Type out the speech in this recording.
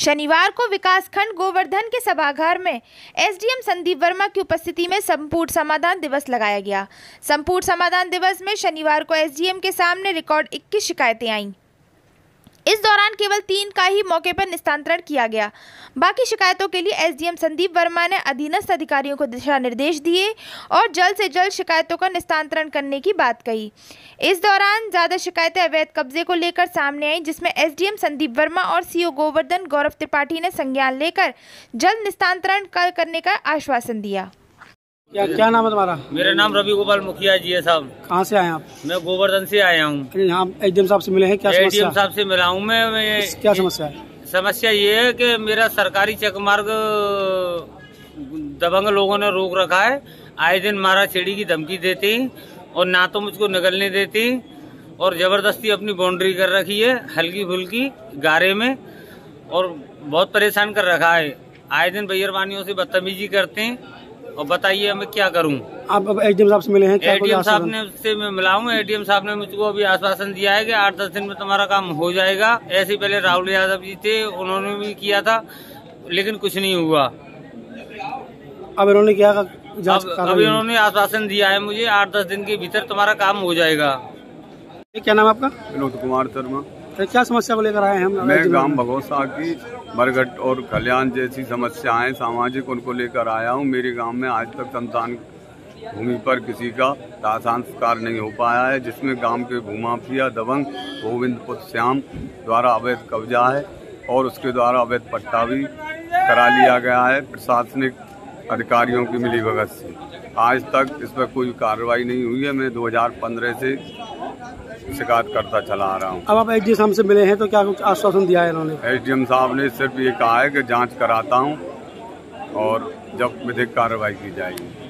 शनिवार को विकासखंड गोवर्धन के सभागार में एसडीएम संदीप वर्मा की उपस्थिति में संपूर्ण समाधान दिवस लगाया गया। संपूर्ण समाधान दिवस में शनिवार को एसडीएम के सामने रिकॉर्ड 21 शिकायतें आईं। इस दौरान केवल 3 का ही मौके पर निस्तारण किया गया। बाकी शिकायतों के लिए एसडीएम संदीप वर्मा ने अधीनस्थ अधिकारियों को दिशा निर्देश दिए और जल्द से जल्द शिकायतों का निस्तारण करने की बात कही। इस दौरान ज़्यादा शिकायतें अवैध कब्जे को लेकर सामने आई, जिसमें एसडीएम संदीप वर्मा और सीओ गोवर्धन गौरव त्रिपाठी ने संज्ञान लेकर जल्द निस्तारण करने का आश्वासन दिया। क्या नाम है तुम्हारा? मेरा नाम रवि गोपाल मुखिया जी है साहब। कहाँ से आए आप? मैं गोवर्धन से आया हूँ। एसडीएम साहब से मिले हैं? क्या एसडीएम साहब से मिला हूँ मैं। क्या समस्या है? समस्या ये है कि मेरा सरकारी चेकमार्ग दबंग लोगों ने रोक रखा है। आए दिन मारा छेड़ी की धमकी देती और ना तो मुझको निकलने देती और जबरदस्ती अपनी बाउंड्री कर रखी है हल्की फुल्की गारे में और बहुत परेशान कर रखा है। आए दिन बहिर्वानियों से बदतमीजी करते हैं और बताइए मैं क्या करूं। आप अब एडीएम साहब से मिले हैं? एडीएम साहब ने से मैं मिला हूँ। एडीएम साहब ने मुझको अभी आश्वासन दिया है कि 8-10 दिन में तुम्हारा काम हो जाएगा। ऐसे पहले राहुल यादव जी थे, उन्होंने भी किया था लेकिन कुछ नहीं हुआ। अब इन्होंने क्या अभी उन्होंने आश्वासन दिया है मुझे 8-10 दिन के भीतर तुम्हारा काम हो जाएगा। क्या नाम आपका? विनोद कुमार शर्मा। क्या समस्या को लेकर आए हम? मैं गांव भगोसा की बरगट और कल्याण जैसी समस्याएं सामाजिक उनको लेकर आया हूं। मेरे गांव में आज तक संतान भूमि पर किसी का दासान संस्कार नहीं हो पाया है, जिसमें गांव के भूमाफिया दबंग गोविंद पोश्याम द्वारा अवैध कब्जा है और उसके द्वारा अवैध पट्टा भी करा लिया गया है प्रशासनिक अधिकारियों की मिलीभगत से। आज तक इस पर कोई कार्रवाई नहीं हुई है। मैं 2015 से शिकायत करता चला आ रहा हूँ। अब आप एसडीएम साहब से मिले हैं तो क्या कुछ आश्वासन दिया है इन्होंने? एसडीएम साहब ने सिर्फ ये कहा है कि जांच कराता हूँ और जब विधिक कार्रवाई की जाएगी।